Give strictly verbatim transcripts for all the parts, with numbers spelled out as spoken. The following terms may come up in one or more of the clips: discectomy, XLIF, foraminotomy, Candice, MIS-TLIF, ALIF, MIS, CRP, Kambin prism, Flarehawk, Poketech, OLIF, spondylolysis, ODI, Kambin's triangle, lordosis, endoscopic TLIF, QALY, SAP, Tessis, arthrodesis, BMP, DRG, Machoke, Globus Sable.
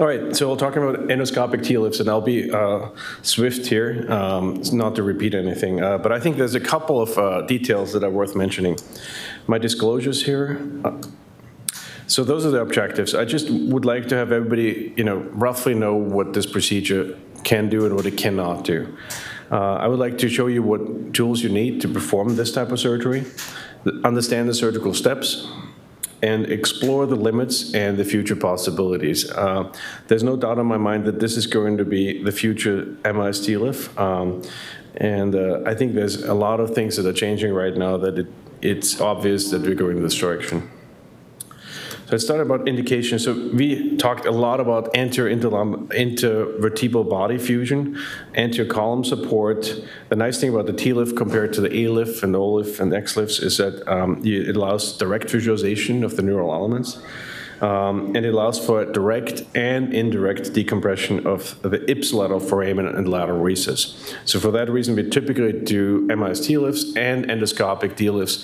All right, so we're talking about endoscopic T L I Fs, and I'll be uh, swift here, um, not to repeat anything, uh, but I think there's a couple of uh, details that are worth mentioning. My disclosures here. Uh, So those are the objectives. I just would like to have everybody, you know, roughly know what this procedure can do and what it cannot do. Uh, I would like to show you what tools you need to perform this type of surgery, understand the surgical steps, and explore the limits and the future possibilities. Uh, there's no doubt in my mind that this is going to be the future M I S T L I F. Um, and uh, I think there's a lot of things that are changing right now that it, it's obvious that we're going in this direction. So let's start about indication. So we talked a lot about intervertebral body fusion, anterior column support. The nice thing about the T L I F compared to the A L I F and O L I F and X L I Fs is that um, it allows direct visualization of the neural elements. Um, and it allows for direct and indirect decompression of the ipsilateral foramen and lateral recess. So for that reason, we typically do M I S T L I Fs and endoscopic T L I Fs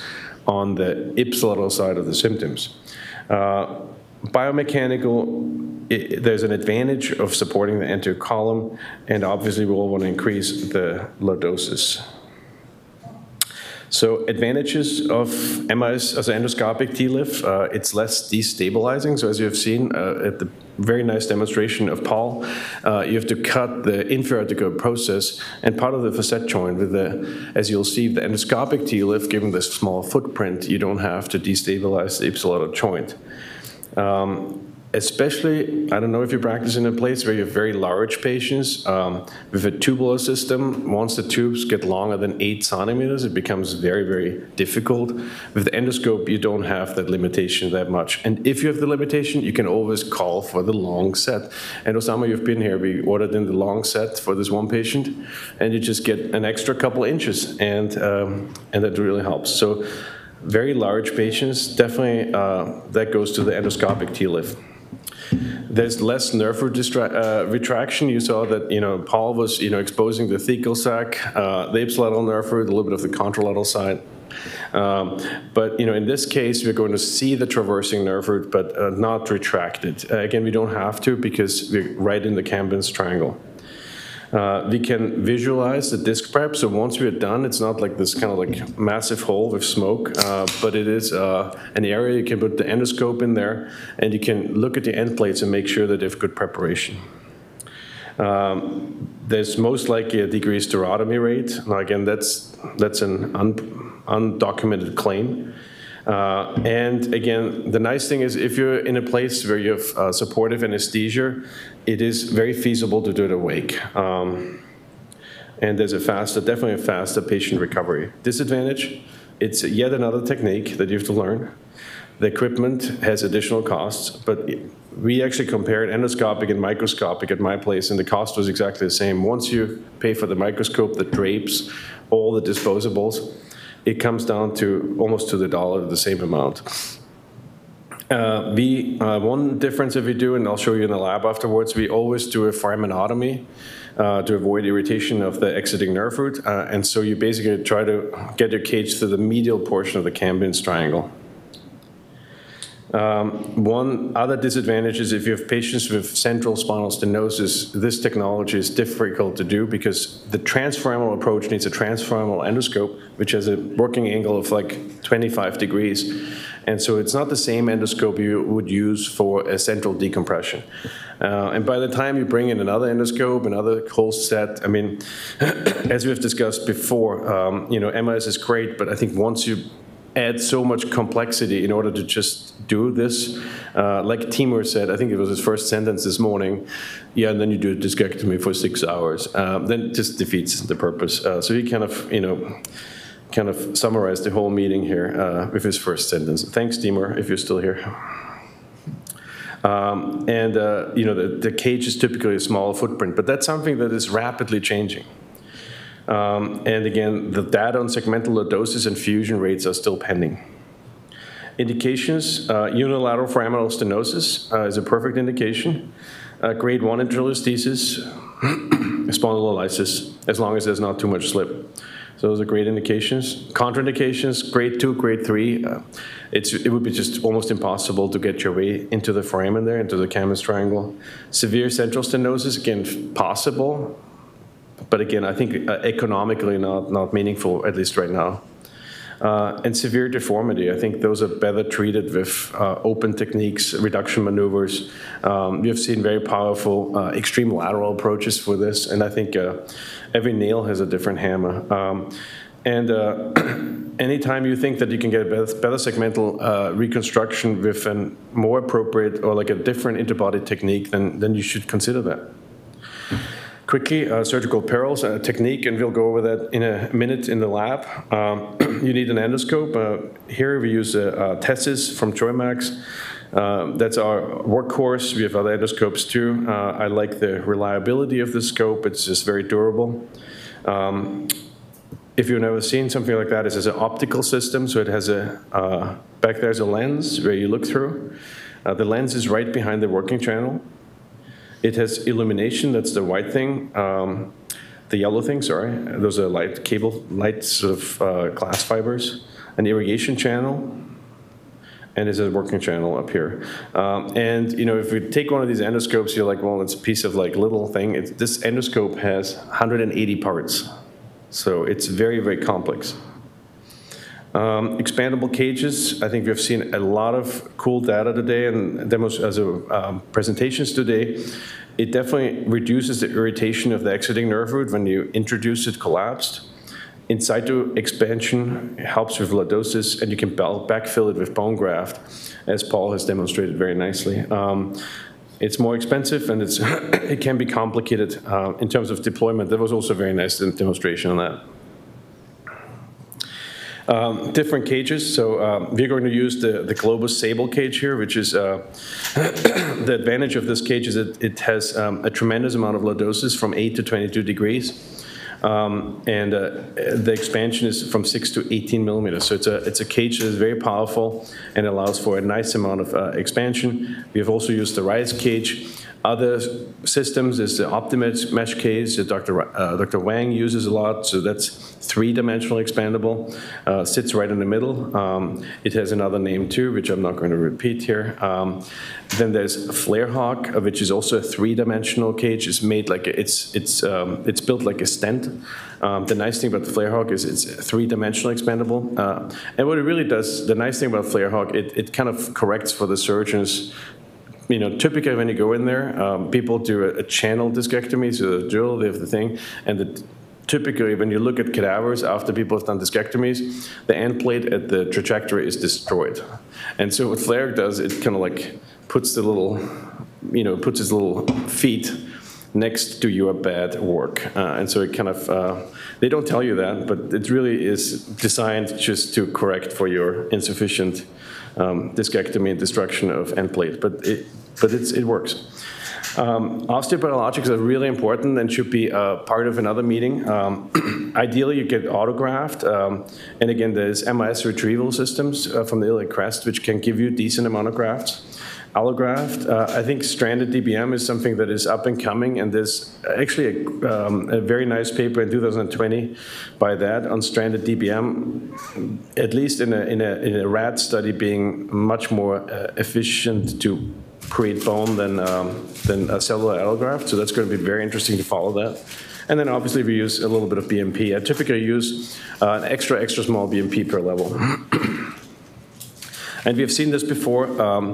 on the ipsilateral side of the symptoms. Uh, biomechanical, it, there's an advantage of supporting the anterior column, and obviously we'll want to increase the lordosis. So advantages of M I S as an endoscopic T L I F, uh, it's less destabilizing. So as you have seen uh, at the very nice demonstration of Paul, uh, you have to cut the inferoarticular process and part of the facet joint with the, as you'll see, the endoscopic T L I F, given this small footprint, you don't have to destabilize the ipsilateral joint. Um, Especially, I don't know if you practice in a place where you have very large patients um, with a tubular system. Once the tubes get longer than eight centimeters, it becomes very, very difficult. With the endoscope, you don't have that limitation that much. And if you have the limitation, you can always call for the long set. And Osama, you've been here. We ordered in the long set for this one patient, and you just get an extra couple inches, and um, and that really helps. So, very large patients, definitely uh, that goes to the endoscopic T L I F. There's less nerve uh, retraction. You saw that, you know, Paul was, you know, exposing the thecal sac, uh, the ipsilateral nerve root, a little bit of the contralateral side. Um, but, you know, in this case, we're going to see the traversing nerve root, but uh, not retracted. Uh, again, we don't have to because we're right in the Kambin's triangle. Uh, we can visualize the disc prep. So once we're done, it's not like this kind of like massive hole with smoke, uh, but it is uh, an area you can put the endoscope in there, and you can look at the end plates and make sure that they have good preparation. Um, there's most likely a decreased sterotomy rate. Now again, that's that's an un undocumented claim. Uh, and again, the nice thing is if you're in a place where you have uh, supportive anesthesia, it is very feasible to do it awake. Um, and there's a faster, definitely a faster patient recovery. Disadvantage, it's yet another technique that you have to learn. The equipment has additional costs, but we actually compared endoscopic and microscopic at my place, and the cost was exactly the same. Once you pay for the microscope, the drapes, all the disposables, it comes down to almost to the dollar, the same amount. Uh, we, uh, one difference if we do, and I'll show you in the lab afterwards, we always do a foraminotomy uh, to avoid irritation of the exiting nerve root. Uh, and so you basically try to get your cage to the medial portion of the Kambin's triangle. Um, one other disadvantage is if you have patients with central spinal stenosis, this technology is difficult to do because the transfemoral approach needs a transfemoral endoscope, which has a working angle of like twenty-five degrees. And so it's not the same endoscope you would use for a central decompression. Uh, and by the time you bring in another endoscope, another whole set, I mean, as we've discussed before, um, you know, M I S is great, but I think once you add so much complexity in order to just do this. Uh, like Timur said, I think it was his first sentence this morning, yeah, and then you do a discectomy for six hours. Um, then it just defeats the purpose. Uh, so he kind of, you know, kind of summarized the whole meeting here uh, with his first sentence. Thanks, Timur, if you're still here. Um, and, uh, you know, the, the cage is typically a small footprint, but that's something that is rapidly changing. Um, and again, the data on segmental lordosis and fusion rates are still pending. Indications, uh, unilateral foraminal stenosis uh, is a perfect indication. Uh, grade one interlistesis, spondylolysis, as long as there's not too much slip. So those are great indications. Contraindications, grade two, grade three. Uh, it's, it would be just almost impossible to get your way into the foramen there, into the Kambin's triangle. Severe central stenosis, again, possible. But again, I think uh, economically not, not meaningful, at least right now. Uh, and severe deformity, I think those are better treated with uh, open techniques, reduction maneuvers. Um, we have seen very powerful uh, extreme lateral approaches for this, and I think uh, every nail has a different hammer. Um, and uh, anytime you think that you can get a better, better segmental uh, reconstruction with a more appropriate or like a different interbody technique, then, then you should consider that. Quickly, uh, surgical perils, uh, technique, and we'll go over that in a minute in the lab. Um, you need an endoscope. Uh, here we use a, a Tessis from JoyMax. Uh, that's our workhorse. We have other endoscopes too. Uh, I like the reliability of the scope. It's just very durable. Um, if you've never seen something like that, it's an optical system. So it has a, uh, back there's a lens where you look through. Uh, the lens is right behind the working channel. It has illumination, that's the white thing, um, the yellow thing, sorry. Those are light cable, light sort of uh, glass fibers, an irrigation channel, and there's a working channel up here. Um, and you know, if we take one of these endoscopes, you're like, well, it's a piece of like little thing. It's, this endoscope has one hundred eighty parts. So it's very, very complex. Um, expandable cages, I think we've seen a lot of cool data today and demos as a, um, presentations today. It definitely reduces the irritation of the exiting nerve root when you introduce it collapsed. In situ expansion helps with lordosis, and you can backfill it with bone graft, as Paul has demonstrated very nicely. Um, It's more expensive, and it's it can be complicated uh, in terms of deployment. That was also a very nice demonstration on that. Um, different cages, so um, we're going to use the, the Globus Sable cage here, which is, uh, the advantage of this cage is that it has um, a tremendous amount of lordosis from eight to twenty-two degrees, um, and uh, the expansion is from six to eighteen millimeters, so it's a, it's a cage that is very powerful and allows for a nice amount of uh, expansion. We have also used the Rise cage. Other systems is the OptiMesh cage that Doctor Uh, Doctor Wang uses a lot, so that's three-dimensional expandable, uh, sits right in the middle. Um, it has another name too, which I'm not going to repeat here. Um, then there's Flarehawk, which is also a three-dimensional cage. It's made like a, it's it's um, it's built like a stent. Um, the nice thing about the Flarehawk is it's three-dimensional expandable, uh, and what it really does, the nice thing about Flarehawk, it it kind of corrects for the surgeons. You know, typically when you go in there, um, people do a, a channel discectomy, so they drill, they have the thing, and the, typically when you look at cadavers after people have done discectomies, the end plate at the trajectory is destroyed. And so what Flarehawk does, it kind of like puts the little, you know, puts its little feet next to your bad work. Uh, and so it kind of, uh, they don't tell you that, but it really is designed just to correct for your insufficient Um, discectomy and destruction of end plate, but it, but it's, it works. Um, osteobiologics are really important and should be uh, part of another meeting. Um, ideally, you get autograft, um, and again, there's M I S retrieval systems uh, from the iliac crest, which can give you decent amount of grafts. Allograft, uh, I think stranded D B M is something that is up and coming, and there's actually a, um, a very nice paper in two thousand twenty by that on stranded D B M, at least in a, in a, in a rat study being much more uh, efficient to create bone than, um, than a cellular allograft, so that's going to be very interesting to follow that. And then obviously we use a little bit of B M P. I typically use uh, an extra, extra small B M P per level. And we've seen this before. Um,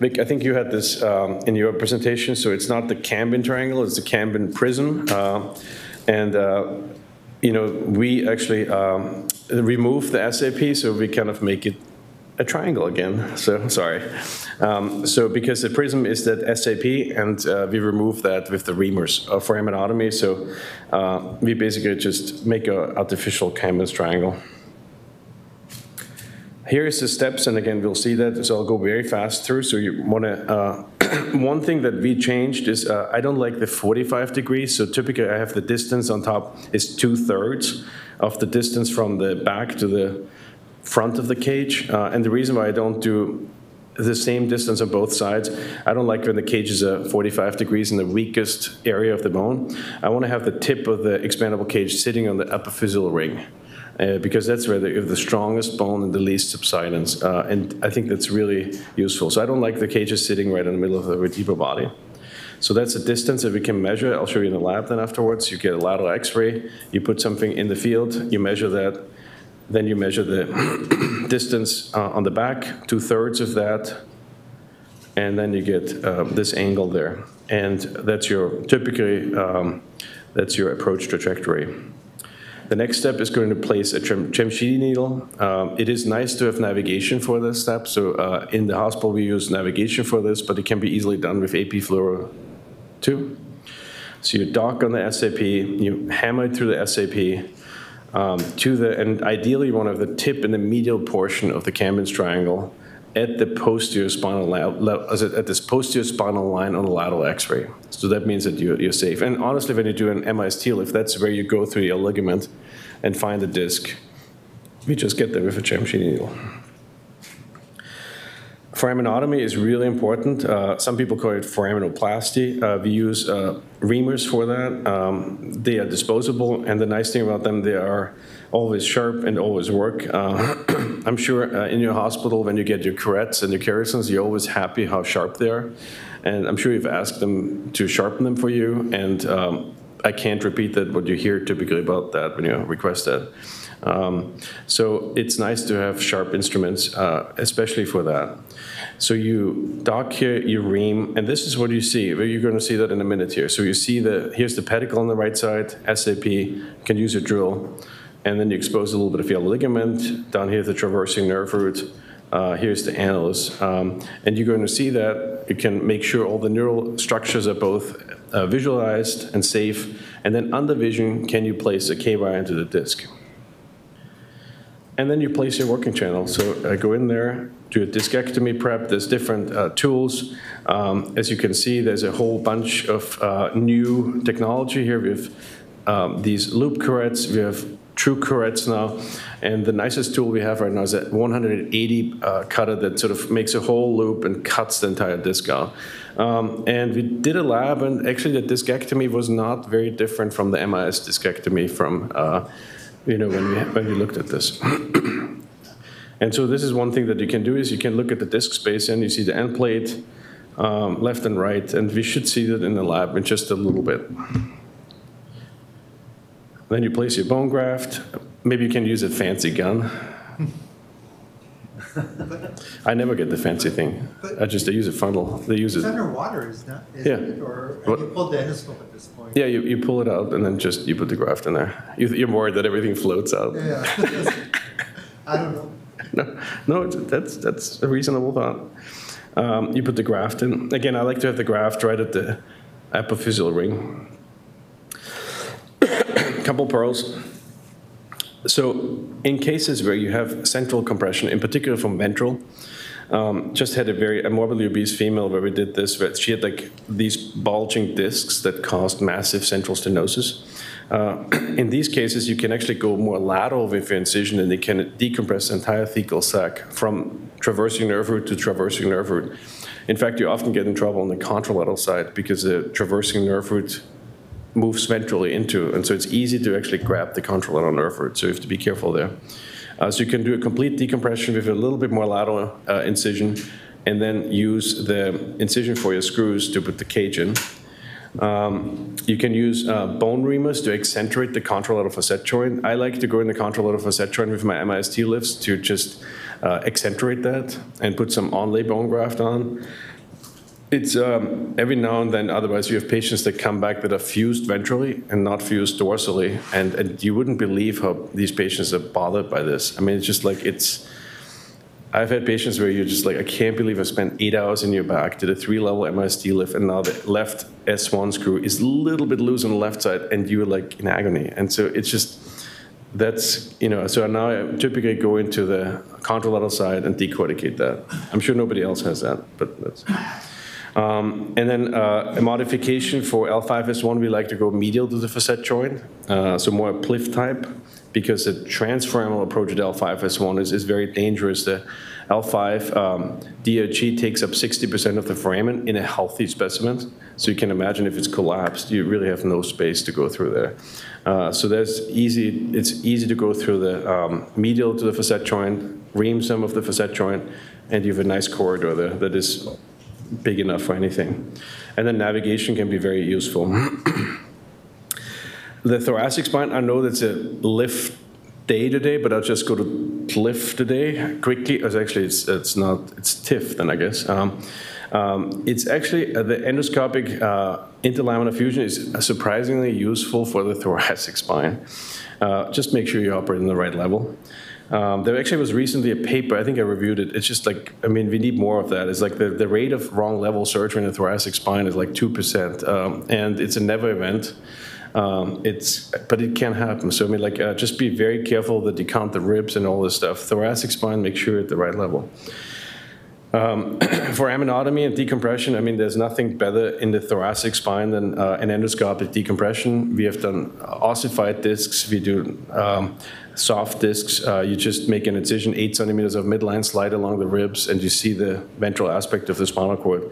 Vic, I think you had this um, in your presentation, so it's not the Kambin triangle, it's the Kambin prism. Uh, and, uh, you know, we actually um, remove the S A P, so we kind of make it a triangle again, so sorry. Um, so because the prism is that S A P, and uh, we remove that with the reamers uh, for hematotomy, so uh, we basically just make an artificial Kambin's triangle. Here is the steps, and again, we'll see that, so I'll go very fast through. So you want to, uh, one thing that we changed is, uh, I don't like the forty-five degrees, so typically I have the distance on top is two-thirds of the distance from the back to the front of the cage, uh, and the reason why I don't do the same distance on both sides, I don't like when the cage is uh, forty-five degrees in the weakest area of the bone. I want to have the tip of the expandable cage sitting on the upper physial ring. uh, because that's where the, the strongest bone and the least subsidence. Uh, and I think that's really useful. So I don't like the cages sitting right in the middle of the vertebral body. So that's a distance that we can measure. I'll show you in the lab then afterwards. You get a lateral x-ray, you put something in the field, you measure that, then you measure the distance uh, on the back, two-thirds of that, and then you get uh, this angle there. And that's your, typically, um, that's your approach trajectory. The next step is going to place a Cemsidi needle. Um, it is nice to have navigation for this step. So uh, in the hospital, we use navigation for this, but it can be easily done with A P fluoro too. So you dock on the S A P, you hammer it through the S A P um, to the, and ideally one of the tip in the medial portion of the Kambin's triangle at the posterior spinal at this posterior spinal line on the lateral X-ray, so that means that you're, you're safe. And honestly, when you do an M I S T L I F, that's where you go through your ligament and find the disc. We just get there with a Cemsidi needle. Foraminotomy is really important. Uh, some people call it foraminoplasty. Uh, we use uh, reamers for that. Um, they are disposable, and the nice thing about them, they are always sharp and always work. Uh, I'm sure uh, in your hospital, when you get your curettes and your keratins, you're always happy how sharp they are. And I'm sure you've asked them to sharpen them for you, and um, I can't repeat that what you hear typically about that when you request that. Um, so it's nice to have sharp instruments, uh, especially for that. So you dock here, you ream, and this is what you see. You're going to see that in a minute here. So you see the, here's the pedicle on the right side, S A P, you can use your drill, and then you expose a little bit of your ligament. Down here, the traversing nerve root. Uh, here's the annulus. Um, and you're going to see that you can make sure all the neural structures are both uh, visualized and safe. And then under vision, can you place a K Y into the disc? And then you place your working channel. So I go in there, do a discectomy prep. There's different uh, tools. Um, as you can see, there's a whole bunch of uh, new technology here. We have um, these loop curettes. We have true curettes now. And the nicest tool we have right now is that one hundred eighty uh, cutter that sort of makes a whole loop and cuts the entire disc out. Um, and we did a lab, and actually the discectomy was not very different from the M I S discectomy from uh, you know, when we, when we looked at this. And so this is one thing that you can do is you can look at the disk space and you see the end plate, um, left and right, and we should see that in the lab in just a little bit. Then you place your bone graft. Maybe you can use a fancy gun. I never get the fancy thing. But I just, they use a funnel. They use it's it. It's underwater, is that? Is yeah. It, or what? You pull the endoscope at this point. Yeah, you, you pull it out and then just you put the graft in there. You, you're worried that everything floats out. Yeah. I don't know. No, no, it's, that's that's a reasonable thought. Um, you put the graft in. Again, I like to have the graft right at the apophyseal ring. Couple pearls. So in cases where you have central compression, in particular from ventral, um, just had a very a morbidly obese female where we did this, where she had like these bulging discs that caused massive central stenosis. Uh, in these cases, you can actually go more lateral with your incision, and they can decompress the entire fecal sac from traversing nerve root to traversing nerve root. In fact, you often get in trouble on the contralateral side because the traversing nerve root moves ventrally into, and so it's easy to actually grab the contralateral nerve root, so you have to be careful there. Uh, so you can do a complete decompression with a little bit more lateral uh, incision, and then use the incision for your screws to put the cage in. Um, you can use uh, bone reamers to accentuate the contralateral facet joint. I like to go in the contralateral facet joint with my M I S T lifts to just uh, accentuate that and put some onlay bone graft on. It's um, every now and then, otherwise you have patients that come back that are fused ventrally and not fused dorsally, and, and you wouldn't believe how these patients are bothered by this. I mean, it's just like it's, I've had patients where you're just like, I can't believe I spent eight hours in your back, did a three-level M I S T lift, and now the left S one screw is a little bit loose on the left side, and you're like in agony. And so it's just, that's, you know, so now I typically go into the contralateral side and decorticate that. I'm sure nobody else has that, but that's... Um, and then uh, a modification for L five S one, we like to go medial to the facet joint, uh, so more a P L I F type, because the transfemoral approach at L five S one is, is very dangerous. The L five um, D R G takes up sixty percent of the foramen in a healthy specimen. So you can imagine if it's collapsed, you really have no space to go through there. Uh, so there's easy, it's easy to go through the um, medial to the facet joint, remsum of the facet joint, and you have a nice corridor there that is big enough for anything. And then navigation can be very useful. The thoracic spine, I know that's a lift day today, but I'll just go to T L I F today quickly. As actually, it's it's not it's T I F then, I guess. Um, um, it's actually uh, the endoscopic uh, interlaminar fusion is surprisingly useful for the thoracic spine. Uh, just make sure you operate in the right level. Um, there actually was recently a paper, I think I reviewed it, it's just like, I mean, we need more of that. It's like the, the rate of wrong level surgery in the thoracic spine is like two percent, um, and it's a never event, um, it's, but it can happen. So I mean, like, uh, just be very careful that you count the ribs and all this stuff. Thoracic spine, make sure at the right level. Um, for amenotomy and decompression, I mean, there's nothing better in the thoracic spine than uh, an endoscopic decompression. We have done ossified discs, we do um, soft discs. Uh, you just make an incision, eight centimeters of midline, slide along the ribs, and you see the ventral aspect of the spinal cord.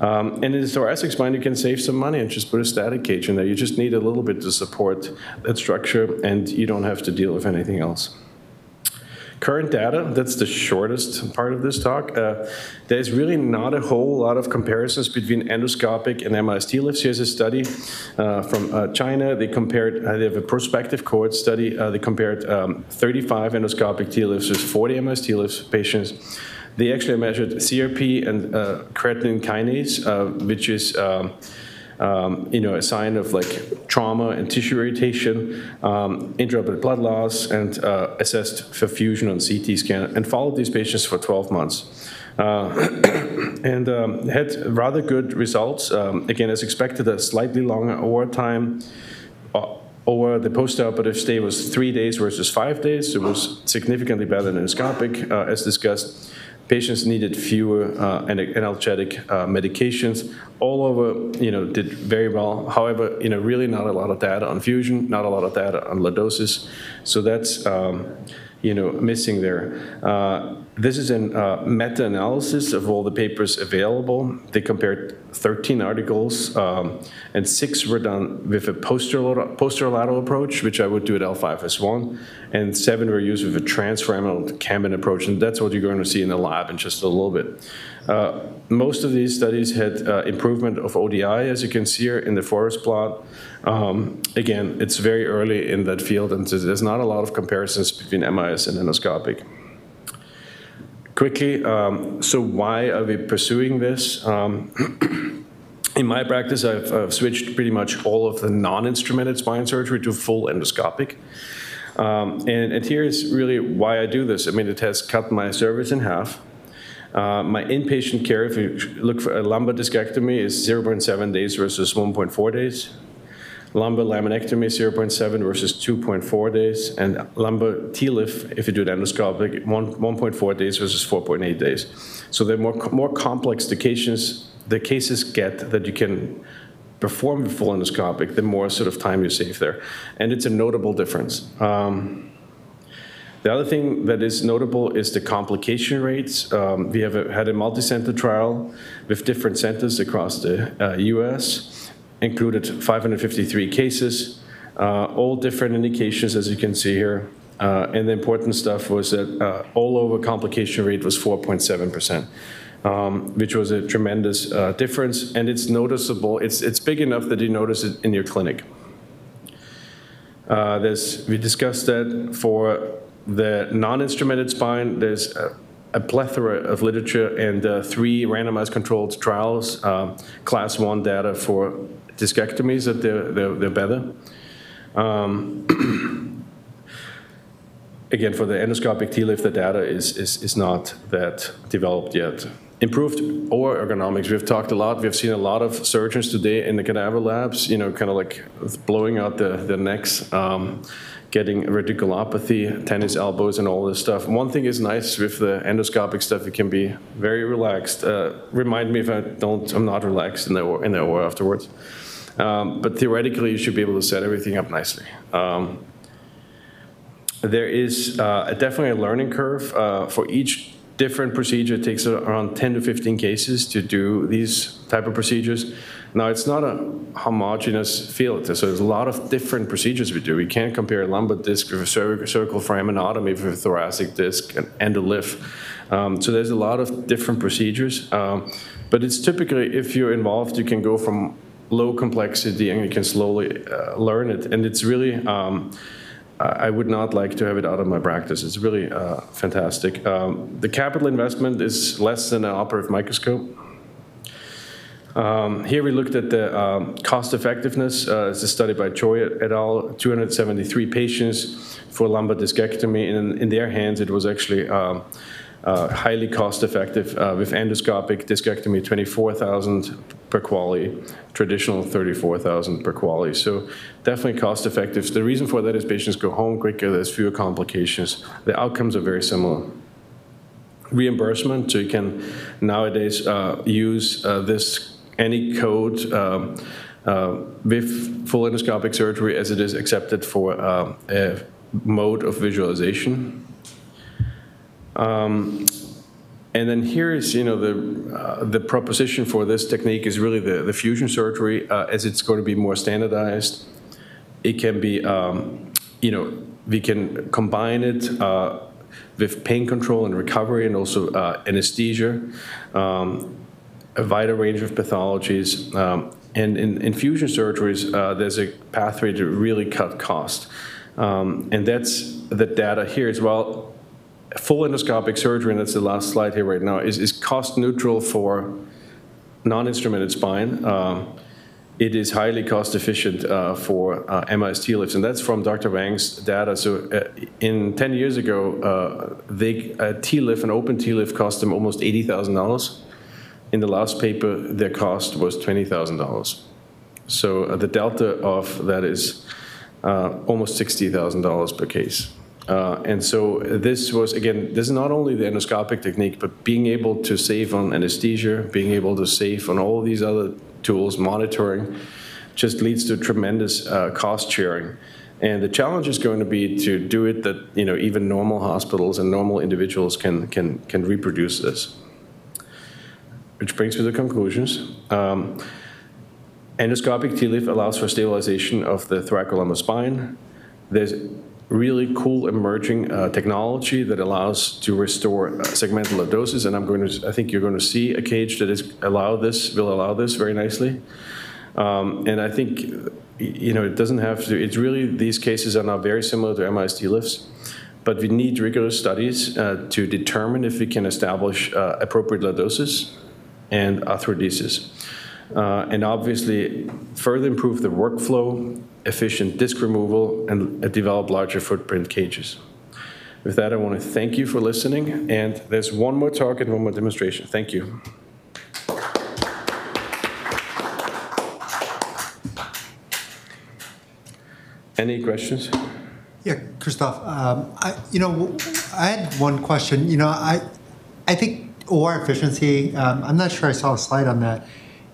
Um, and in the thoracic spine, you can save some money and just put a static cage in there. You just need a little bit to support that structure, and you don't have to deal with anything else. Current data, that's the shortest part of this talk. Uh, there's really not a whole lot of comparisons between endoscopic and M I S T L I Fs. Here's a study uh, from uh, China. They compared, uh, they have a prospective cohort study. Uh, they compared um, thirty-five endoscopic T L I Fs with forty M I S T L I F patients. They actually measured C R P and uh, creatine kinase, uh, which is, um, Um, you know, a sign of like trauma and tissue irritation, um, intraoperative blood loss, and uh, assessed for fusion on C T scan, and followed these patients for twelve months. Uh, and um, had rather good results. Um, again, as expected, a slightly longer O R time. Uh, O R, the postoperative stay was three days versus five days. So it was significantly better than endoscopic, uh, as discussed. Patients needed fewer uh, analgesic uh, medications. All over, you know, did very well. However, you know, really not a lot of data on fusion, not a lot of data on lordosis. So that's, um, you know, missing there. Uh, this is a uh, meta-analysis of all the papers available. They compared thirteen articles, um, and six were done with a posterolateral, posterolateral approach, which I would do at L five S one, and seven were used with a transforaminal Kambin approach, and that's what you're going to see in the lab in just a little bit. Uh, most of these studies had uh, improvement of O D I, as you can see here in the forest plot. Um, again, it's very early in that field, and there's not a lot of comparisons between M I S and endoscopic. Quickly, um, so why are we pursuing this? Um, in my practice, I've, I've switched pretty much all of the non-instrumented spine surgery to full endoscopic. Um, and, and here is really why I do this. I mean, it has cut my service in half. Uh, my inpatient care, if you look for a lumbar discectomy, is zero point seven days versus one point four days. Lumbar laminectomy, zero point seven versus two point four days, and lumbar T L I F, if you do it endoscopic, one point four days versus four point eight days. So the more, more complex the cases, the cases get that you can perform full endoscopic, the more sort of time you save there. And it's a notable difference. Um, The other thing that is notable is the complication rates. Um, we have a, had a multi-center trial with different centers across the uh, U S, included five hundred fifty-three cases, uh, all different indications, as you can see here. Uh, and the important stuff was that uh, all over complication rate was four point seven percent. Um, which was a tremendous uh, difference, and it's noticeable. It's, it's big enough that you notice it in your clinic. Uh, there's, we discussed that for the non-instrumented spine, there's a, a plethora of literature and uh, three randomized controlled trials, uh, class one data for discectomies, that they're, they're, they're better. Um, again, for the endoscopic T L I F, the data is, is, is not that developed yet. Improved O R ergonomics, we've talked a lot, we've seen a lot of surgeons today in the cadaver labs, you know, kind of like blowing out the, the necks. Um, getting radiculopathy, tennis elbows, and all this stuff. One thing is nice with the endoscopic stuff, it can be very relaxed. Uh, remind me if I don't, I'm not relaxed in the O R, in the O R afterwards. Um, but theoretically, you should be able to set everything up nicely. Um, there is uh, definitely a learning curve uh, for each different procedure. It takes around ten to fifteen cases to do these type of procedures. Now, it's not a homogeneous field, so there's a lot of different procedures we do. We can't compare a lumbar disc with a cervical frame anatomy with a thoracic disc and, and a L I F. Um, so there's a lot of different procedures. Um, but it's typically, if you're involved, you can go from low complexity and you can slowly uh, learn it. And it's really, um, I would not like to have it out of my practice. It's really uh, fantastic. Um, the capital investment is less than an operative microscope. Um, here we looked at the um, cost effectiveness. Uh, it's a study by Choi et al. two hundred seventy-three patients for lumbar discectomy. In, in their hands, it was actually um, uh, highly cost effective uh, with endoscopic discectomy twenty-four thousand per QALY, traditional thirty-four thousand per QALY. So definitely cost effective. The reason for that is patients go home quicker, there's fewer complications. The outcomes are very similar. Reimbursement, so you can nowadays uh, use uh, this any code um, uh, with full endoscopic surgery as it is accepted for uh, a mode of visualization. Um, and then here is, you know, the, uh, the proposition for this technique is really the, the fusion surgery uh, as it's going to be more standardized. It can be, um, you know, we can combine it uh, with pain control and recovery and also uh, anesthesia. Um, a wider range of pathologies. Um, and in, in fusion surgeries, uh, there's a pathway to really cut cost. Um, and that's the data here as well. Full endoscopic surgery, and that's the last slide here right now, is, is cost neutral for non-instrumented spine. Um, it is highly cost efficient uh, for uh, M I S T L I Fs, and that's from Doctor Wang's data. So uh, in ten years ago, uh, they, a T L I F, an open T L I F cost them almost eighty thousand dollars. In the last paper, their cost was twenty thousand dollars. So uh, the delta of that is uh, almost sixty thousand dollars per case. Uh, and so this was, again, this is not only the endoscopic technique, but being able to save on anesthesia, being able to save on all these other tools, monitoring, just leads to tremendous uh, cost sharing. And the challenge is going to be to do it that, you know, even normal hospitals and normal individuals can, can, can reproduce this. Which brings me to conclusions. Um, endoscopic T L I F allows for stabilization of the thoracolumbar spine. There's really cool emerging uh, technology that allows to restore uh, segmental lordosis, and I'm going to, I think you're going to see a cage that is allow this, will allow this very nicely. Um, and I think, you know, it doesn't have to, it's really, these cases are now very similar to M I S T L I Fs. But we need rigorous studies uh, to determine if we can establish uh, appropriate lordosis and arthrodesis. Uh, and obviously, further improve the workflow, efficient disc removal, and develop larger footprint cages. With that, I want to thank you for listening. And there's one more talk and one more demonstration. Thank you. Any questions? Yeah, Christoph, um, I, you know, I had one question. You know, I, I think O R efficiency, um, I'm not sure I saw a slide on that,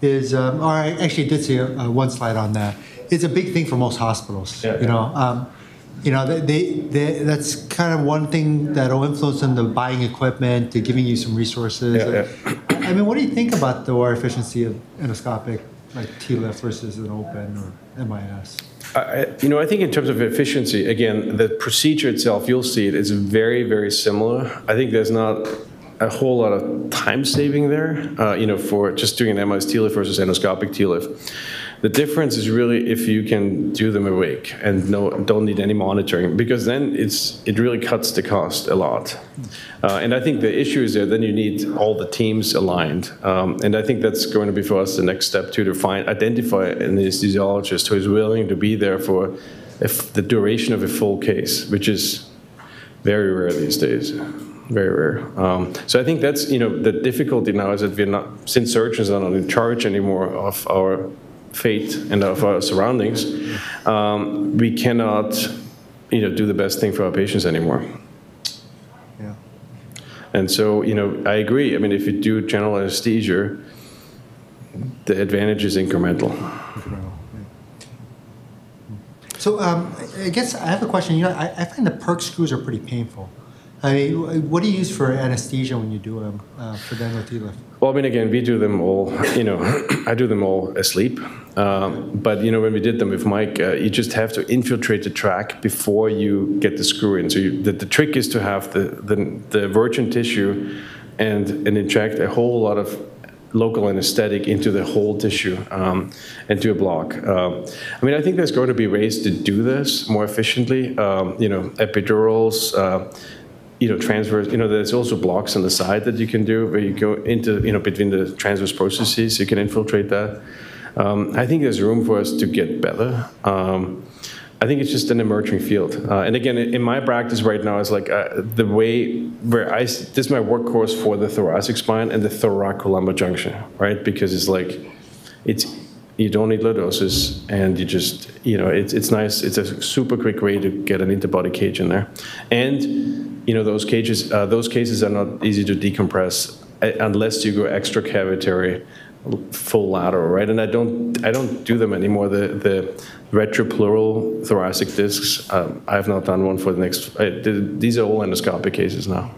is, um, or I actually did see a, uh, one slide on that. It's a big thing for most hospitals, yeah, you yeah. know. Um, you know, they, they, they, that's kind of one thing that'll influence them to buying equipment, to giving you some resources. Yeah, and, yeah. I mean, what do you think about the O R efficiency of endoscopic, like T L I F versus an open or M I S? I, you know, I think in terms of efficiency, again, the procedure itself, you'll see it, is very, very similar. I think there's not a whole lot of time saving there, uh, you know, for just doing an M I S T L I F versus endoscopic T L I F. The difference is really if you can do them awake and no, don't need any monitoring, because then it's it really cuts the cost a lot. Uh, and I think the issue is that then you need all the teams aligned. Um, and I think that's going to be for us the next step too, to find, identify an anesthesiologist who is willing to be there for if the duration of a full case, which is very rare these days. Very rare. Um, so I think that's, you know, the difficulty now is that we're not, since surgeons are not in charge anymore of our fate and of our surroundings, um, we cannot, you know, do the best thing for our patients anymore. Yeah. And so, you know, I agree. I mean, if you do general anesthesia, the advantage is incremental. Incremental. Yeah. So um, I guess I have a question. You know, I, I find the perc screws are pretty painful. I mean, what do you use for anesthesia when you do them uh, for dental T L I F? Well, I mean, again, we do them all, you know, I do them all asleep. Um, but, you know, when we did them with Mike, uh, you just have to infiltrate the track before you get the screw in. So you, the, the trick is to have the, the, the virgin tissue and, and inject a whole lot of local anesthetic into the whole tissue um, and do a block. Um, I mean, I think there's going to be ways to do this more efficiently. Um, you know, epidurals, uh, you know, transverse, you know, there's also blocks on the side that you can do where you go into, you know, between the transverse processes, you can infiltrate that. Um, I think there's room for us to get better. Um, I think it's just an emerging field. Uh, and again, in my practice right now, it's like uh, the way where I, this is my workhorse for the thoracic spine and the thoracolumbar junction, right? Because it's like, it's, you don't need lordosis, and you just, you know, it's, it's nice. It's a super quick way to get an interbody cage in there. And, you know, those cages, uh, those cases are not easy to decompress unless you go extra cavitary, full lateral, right? And I don't, I don't do them anymore. The the retropleural thoracic discs, um, I have not done one for the next. I, th these are all endoscopic cases now.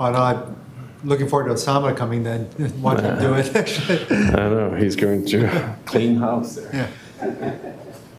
Oh, no, I'm looking forward to Osama coming then. Watch him do it. Actually, I know he's going to clean house there. Yeah.